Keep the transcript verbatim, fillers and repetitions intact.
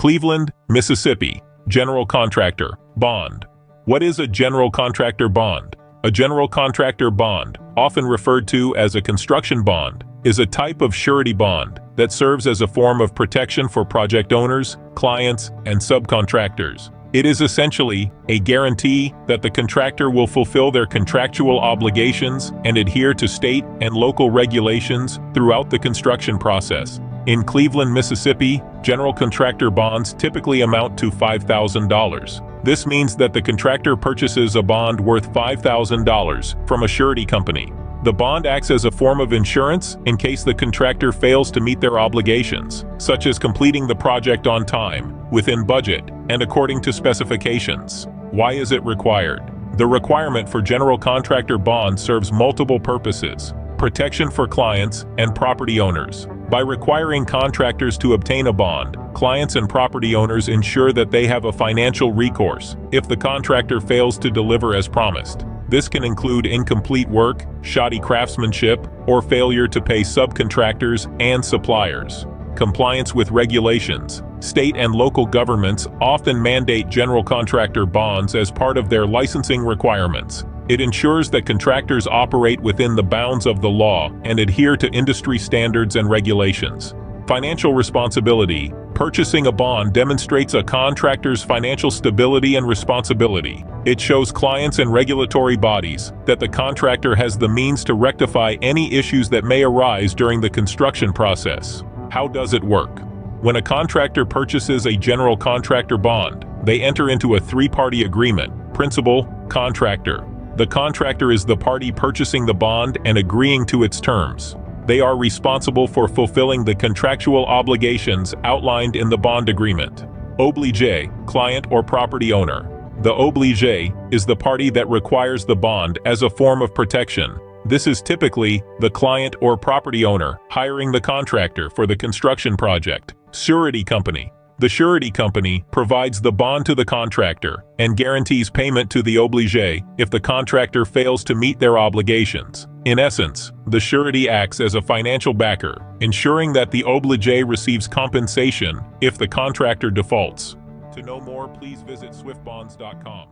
Cleveland, Mississippi. General contractor bond. What is a general contractor bond? A general contractor bond, often referred to as a construction bond, is a type of surety bond that serves as a form of protection for project owners, clients, and subcontractors. It is essentially a guarantee that the contractor will fulfill their contractual obligations and adhere to state and local regulations throughout the construction process. In Cleveland, Mississippi, general contractor bonds typically amount to five thousand dollars. This means that the contractor purchases a bond worth five thousand dollars from a surety company. The bond acts as a form of insurance in case the contractor fails to meet their obligations, such as completing the project on time, within budget, and according to specifications. Why is it required? The requirement for general contractor bonds serves multiple purposes: protection for clients and property owners. By requiring contractors to obtain a bond, clients and property owners ensure that they have a financial recourse if the contractor fails to deliver as promised. This can include incomplete work, shoddy craftsmanship, or failure to pay subcontractors and suppliers. Compliance with regulations. State and local governments often mandate general contractor bonds as part of their licensing requirements. It ensures that contractors operate within the bounds of the law and adhere to industry standards and regulations. Financial responsibility. Purchasing a bond demonstrates a contractor's financial stability and responsibility. It shows clients and regulatory bodies that the contractor has the means to rectify any issues that may arise during the construction process. How does it work? When a contractor purchases a general contractor bond, they enter into a three-party agreement: principal, contractor. The contractor is the party purchasing the bond and agreeing to its terms. They are responsible for fulfilling the contractual obligations outlined in the bond agreement. Obligee, client or property owner. The obligee is the party that requires the bond as a form of protection. This is typically the client or property owner hiring the contractor for the construction project. Surety company. The surety company provides the bond to the contractor and guarantees payment to the obligee if the contractor fails to meet their obligations. In essence, the surety acts as a financial backer, ensuring that the obligee receives compensation if the contractor defaults. To know more, please visit swift bonds dot com.